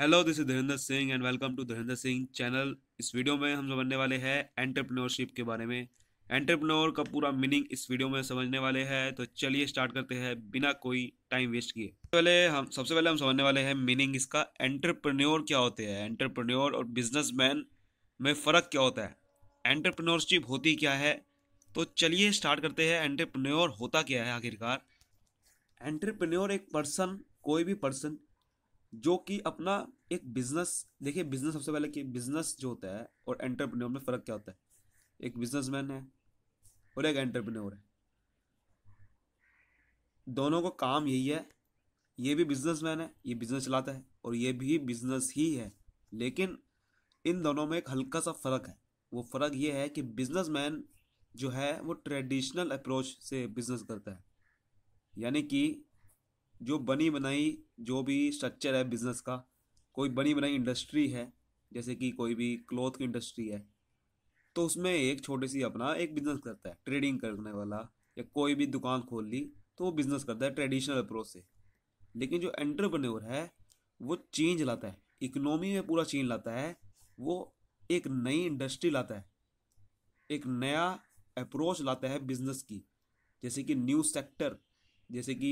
Hello this is Dhirendra Singh and welcome to Dhirendra Singh channel. इस video में हम समझने वाले हैं एंटरप्रेन्योरशिप के बारे में। एंटरप्रेन्योर का पूरा मीनिंग इस वीडियो में समझने वाले हैं, तो चलिए स्टार्ट करते हैं बिना कोई टाइम वेस्ट किए। सबसे पहले हम समझने वाले हैं मीनिंग इसका। एंटरप्रेन्योर क्या होते हैं, एंटरप्रेन्योर और बिजनेसमैन में फ़र्क क्या होता है, एंटरप्रेन्योरशिप होती क्या है, तो चलिए स्टार्ट करते हैं एंटरप्रेन्योर होता क्या है आखिरकार। एंटरप्रेन्योर एक पर्सन, कोई भी पर्सन जो कि अपना एक बिजनेस, देखिए बिजनेस सबसे पहले कि बिजनेस जो होता है और एंटरप्रेन्योर में फ़र्क क्या होता है। एक बिजनेसमैन है और एक एंटरप्रेन्योर है, दोनों का काम यही है। ये भी बिजनेसमैन है, ये बिजनेस चलाता है और ये भी बिजनेस ही है, लेकिन इन दोनों में एक हल्का सा फ़र्क है। वो फ़र्क ये है कि बिजनेसमैन जो है वो ट्रेडिशनल अप्रोच से बिजनेस करता है, यानी कि जो बनी बनाई जो भी स्ट्रक्चर है बिज़नेस का, कोई बनी बनाई इंडस्ट्री है, जैसे कि कोई भी क्लॉथ की इंडस्ट्री है, तो उसमें एक छोटी सी अपना एक बिज़नेस करता है ट्रेडिंग करने वाला, या कोई भी दुकान खोल ली तो वो बिज़नेस करता है ट्रेडिशनल अप्रोच से। लेकिन जो एंटरप्रेन्योर है वो चेंज लाता है, इकोनॉमी में पूरा चेंज लाता है, वो एक नई इंडस्ट्री लाता है, एक नया अप्रोच लाता है बिज़नेस की, जैसे कि न्यू सेक्टर। जैसे कि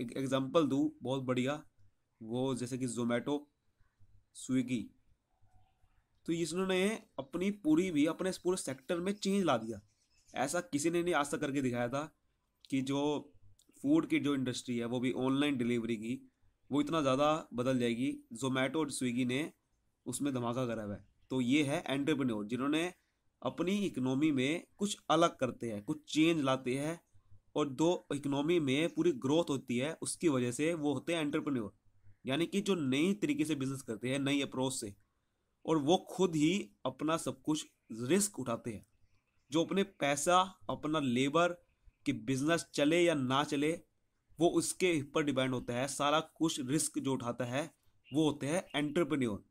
एक एग्जांपल दूँ बहुत बढ़िया, वो जैसे कि ज़ोमैटो, स्विगी, तो इसने अपनी अपने पूरे सेक्टर में चेंज ला दिया। ऐसा किसी ने नहीं आज तक करके दिखाया था कि जो फूड की जो इंडस्ट्री है वो भी ऑनलाइन डिलीवरी की, वो इतना ज़्यादा बदल जाएगी। ज़ोमैटो और स्विगी ने उसमें धमाका करा हुआ है। तो ये है एंटरप्रेन्योर, जिन्होंने अपनी इकोनॉमी में कुछ अलग करते हैं, कुछ चेंज लाते हैं, और दो इकोनॉमी में पूरी ग्रोथ होती है, उसकी वजह से वो होते हैं एंटरप्रेन्योर, यानी कि जो नई तरीके से बिजनेस करते हैं, नई अप्रोच से, और वो खुद ही अपना सब कुछ रिस्क उठाते हैं। जो अपने पैसा, अपना लेबर कि बिजनेस चले या ना चले वो उसके ऊपर डिपेंड होता है, सारा कुछ रिस्क जो उठाता है वो होते हैं एंटरप्रेन्योर।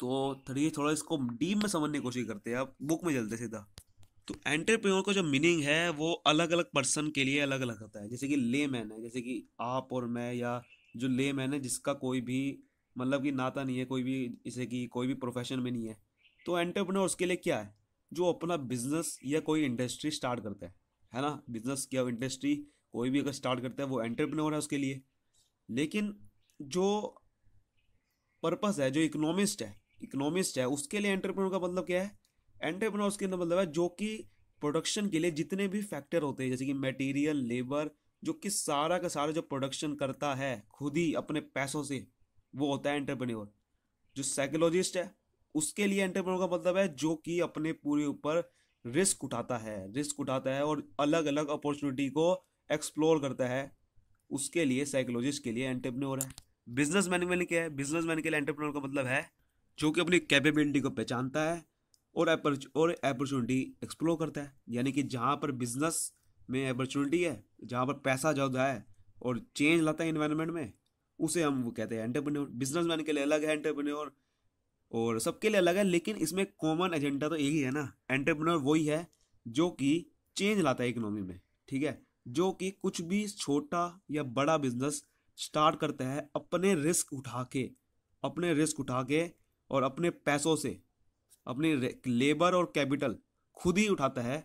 तो थोड़ा इसको डीप में समझने की कोशिश करते हैं, आप बुक में चलते सीधा। तो एंटरप्रेन्योर का जो मीनिंग है वो अलग अलग पर्सन के लिए अलग अलग होता है। जैसे कि लेमैन है, जैसे कि आप और मैं, या जो लेमैन है जिसका कोई भी मतलब कि नाता नहीं है, कोई भी जैसे कि कोई भी प्रोफेशन में नहीं है, तो एंटरप्रेन्योर उसके लिए क्या है, जो अपना बिजनेस या कोई इंडस्ट्री स्टार्ट करता है ना, बिजनेस या इंडस्ट्री कोई भी अगर स्टार्ट करता है वो एंटरप्रेन्योर है उसके लिए। लेकिन जो पर्पस है, जो इकोनॉमिस्ट है उसके लिए एंटरप्रेन्योर का मतलब क्या है, एंटरप्रेन्योर उसके अंदर मतलब है जो कि प्रोडक्शन के लिए जितने भी फैक्टर होते हैं, जैसे कि मटेरियल, लेबर, जो कि सारा का सारा जो प्रोडक्शन करता है खुद ही अपने पैसों से, वो होता है एंटरप्रेन्योर। जो साइकोलॉजिस्ट है उसके लिए एंटरप्रेन्योर का मतलब है जो कि अपने पूरे ऊपर रिस्क उठाता है और अलग अलग अपॉर्चुनिटी को एक्सप्लोर करता है, उसके लिए साइकोलॉजिस्ट के लिए एंटरप्रेन्योर है। बिजनेसमैन क्या है, बिजनेसमैन के लिए एंटरप्रेन्योर का मतलब है जो कि अपनी कैपेबिलिटी को पहचानता है और अपॉर्चुनिटी एक्सप्लोर करता है, यानी कि जहाँ पर बिजनेस में अपॉर्चुनिटी है, जहाँ पर पैसा ज़्यादा है और चेंज लाता है इन्वायरमेंट में, उसे हम वो कहते हैं एंटरप्रेन्योर। बिजनेसमैन के लिए अलग है एंटरप्रेन्योर, और सबके लिए अलग है, लेकिन इसमें कॉमन एजेंडा तो एक ही है ना, एंटरप्रेन्योर वही है जो कि चेंज लाता है इकोनॉमी में, ठीक है, जो कि कुछ भी छोटा या बड़ा बिजनेस स्टार्ट करता है अपने रिस्क उठा के और अपने पैसों से, अपने लेबर और कैपिटल खुद ही उठाता है,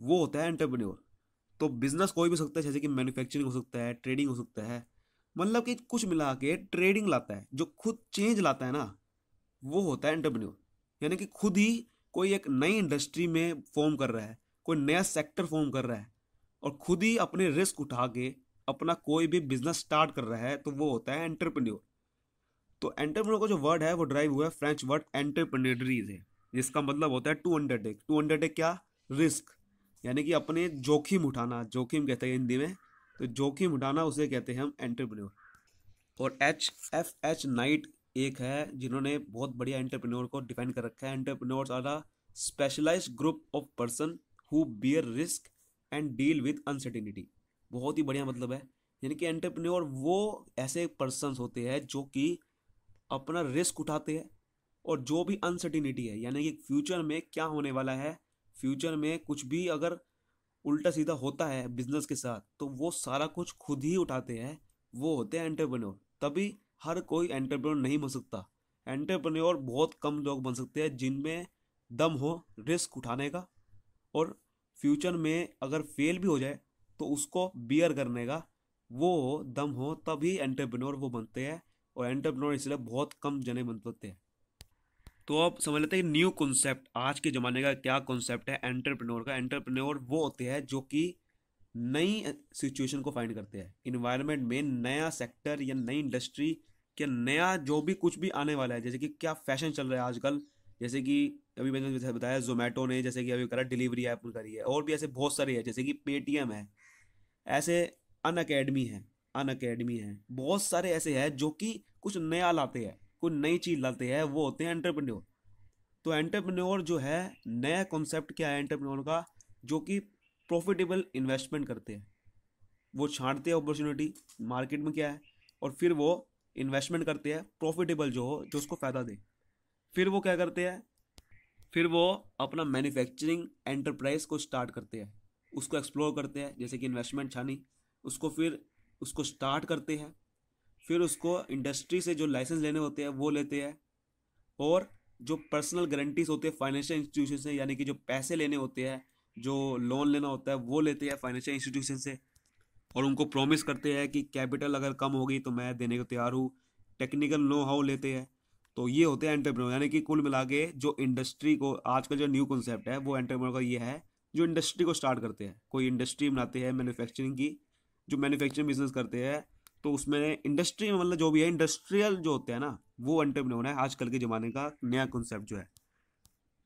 वो होता है एंटरप्रेन्योर। तो बिजनेस कोई भी हो सकता है, जैसे कि मैन्युफैक्चरिंग हो सकता है, ट्रेडिंग हो सकता है, मतलब कि कुछ मिला के ट्रेडिंग लाता है, जो खुद चेंज लाता है ना, वो होता है एंटरप्रेन्योर। यानी कि खुद ही कोई एक नई इंडस्ट्री में फॉर्म कर रहा है, कोई नया सेक्टर फॉर्म कर रहा है, और खुद ही अपने रिस्क उठा के अपना कोई भी बिजनेस स्टार्ट कर रहा है, तो वो होता है एंटरप्रेन्योर। तो एंटरप्रेन्योर का जो वर्ड है वो ड्राइव हुआ है फ्रेंच वर्ड एंटरप्रेन्योरी से, जिसका मतलब होता है टू अंडरटेक क्या, रिस्क, यानी कि अपने जोखिम उठाना, जोखिम कहते हैं हिंदी में, तो जोखिम उठाना उसे कहते हैं हम एंटरप्रेन्योर। और एफ.एच. नाइट एक है जिन्होंने बहुत बढ़िया एंटरप्रेन्योर को डिफाइन कर रखा है। Entrepreneurs are a specialised group of person who bear risk and deal with uncertainty. बहुत ही बढ़िया मतलब है, यानी कि एंटरप्रेन्योर वो ऐसे पर्सन होते हैं जो कि अपना रिस्क उठाते हैं और जो भी अनसर्टिनिटी है, यानी कि फ्यूचर में क्या होने वाला है, फ्यूचर में कुछ भी अगर उल्टा सीधा होता है बिजनेस के साथ, तो वो सारा कुछ खुद ही उठाते हैं, वो होते हैं एंटरप्रेन्योर। तभी हर कोई एंटरप्रेन्योर नहीं बन सकता। एंटरप्रेन्योर बहुत कम लोग बन सकते हैं जिनमें दम हो रिस्क उठाने का और फ्यूचर में अगर फेल भी हो जाए तो उसको बियर करने का वो दम हो, तभी एंटरप्रेन्योर वो बनते हैं। और एंटरप्रेन्योर इसलिए बहुत कम जने बन सकते हैं। तो आप समझ लेते हैं न्यू कॉन्सेप्ट आज के ज़माने का क्या कॉन्सेप्ट है एंटरप्रेन्योर का। एंटरप्रेन्योर वो होते हैं जो कि नई सिचुएशन को फाइंड करते हैं, इन्वायरमेंट में नया सेक्टर या नई इंडस्ट्री के नया जो भी कुछ भी आने वाला है। जैसे कि क्या फैशन चल रहा है आजकल, जैसे कि अभी मैंने बताया Zomato ने जैसे कि अभी करा डिलीवरी ऐप करी है, और भी ऐसे बहुत सारे हैं जैसे कि Paytm है, ऐसे अनअकैडमी है, बहुत सारे ऐसे हैं जो कि कुछ नया लाते हैं, कुछ नई चीज़ लाते हैं, वो होते हैं एंटरप्रेन्योर। तो एंटरप्रेन्योर जो है नया कॉन्सेप्ट क्या है एंटरप्रेन्योर का, जो कि प्रॉफिटेबल इन्वेस्टमेंट करते हैं। वो छांटते हैं अपॉर्चुनिटी मार्केट में क्या है, और फिर वो इन्वेस्टमेंट करते हैं प्रॉफिटेबल जो हो, जो उसको फ़ायदा दे। फिर वो क्या करते हैं, फिर वो अपना मैन्युफैक्चरिंग एंटरप्राइज को स्टार्ट करते हैं, उसको एक्सप्लोर करते हैं। जैसे कि इन्वेस्टमेंट छानी, उसको फिर उसको स्टार्ट करते हैं, फिर उसको इंडस्ट्री से जो लाइसेंस लेने होते हैं वो लेते हैं, और जो पर्सनल गारंटीज होते हैं फाइनेंशियल इंस्टीट्यूशन से, यानी कि जो पैसे लेने होते हैं, जो लोन लेना होता है वो लेते हैं फाइनेंशियल इंस्टीट्यूशन से, और उनको प्रॉमिस करते हैं कि कैपिटल अगर कम होगी तो मैं देने को तैयार हूँ। टेक्निकल नो हाउ लेते हैं। तो ये होते हैं एंटरप्रेन्योर। यानी कि कुल मिला के जो इंडस्ट्री को आजकल जो न्यू कॉन्सेप्ट है वो एंटरप्रेन्योर का ये है, जो इंडस्ट्री को स्टार्ट करते हैं। कोई इंडस्ट्री बनाते हैं मैन्युफैक्चरिंग की, जो मैन्युफैक्चरिंग बिजनेस करते हैं, तो उसमें इंडस्ट्री में मतलब जो भी है इंडस्ट्रियल जो होते हैं ना, वो एंटरप्रेन्योर है आजकल के ज़माने का नया कॉन्सेप्ट जो है।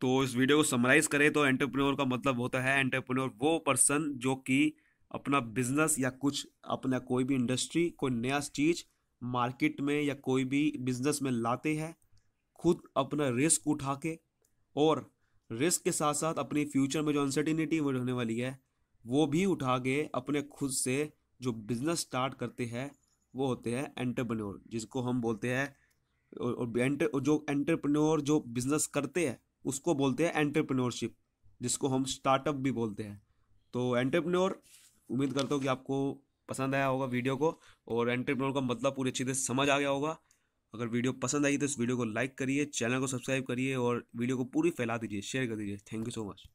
तो इस वीडियो को समराइज़ करें तो एंटरप्रेन्योर का मतलब होता है, एंटरप्रेन्योर वो पर्सन जो कि अपना बिजनेस या कुछ अपना कोई भी इंडस्ट्री, कोई नया चीज़ मार्केट में या कोई भी बिजनेस में लाते हैं, खुद अपना रिस्क उठा के, और रिस्क के साथ साथ अपनी फ्यूचर में जो अनसर्टिनिटी होने वाली है वो भी उठा के अपने खुद से जो बिजनेस स्टार्ट करते हैं, वो होते हैं एंटरप्रेन्योर, जिसको हम बोलते हैं। और जो एंटरप्रेन्योर जो बिजनेस करते हैं उसको बोलते हैं एंटरप्रेन्योरशिप, जिसको हम स्टार्टअप भी बोलते हैं। तो एंटरप्रेन्योर, उम्मीद करता हूँ कि आपको पसंद आया होगा वीडियो को, और एंटरप्रेन्योर का मतलब पूरी अच्छी तरह समझ आ गया होगा। अगर वीडियो पसंद आई तो इस वीडियो को लाइक करिए, चैनल को सब्सक्राइब करिए, और वीडियो को पूरी फैला दीजिए, शेयर कर दीजिए। Thank you so much.